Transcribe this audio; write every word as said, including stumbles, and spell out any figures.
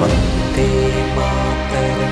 Vande Mataram.